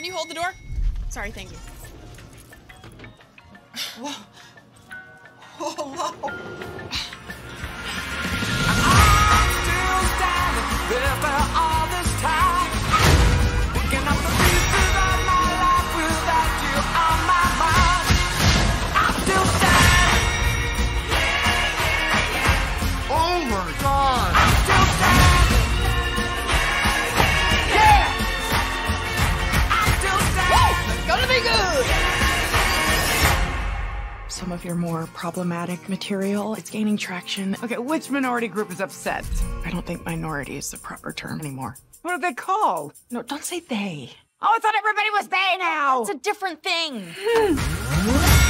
Can you hold the door? Sorry, thank you. Whoa. Whoa, whoa. I'm still standing there for all this time. Picking up the pieces of my life without you on my mind. I'm still standing. Yeah, yeah, yeah. Oh my God. I'm still standing. Yeah, yeah, yeah. Yeah. I'm still standing. Woo! It's gonna be good. Some of your more problematic material, it's gaining traction. Okay, which minority group is upset? I don't think minority is the proper term anymore. What are they called? No, don't say they. Oh, I thought everybody was they now. It's a different thing.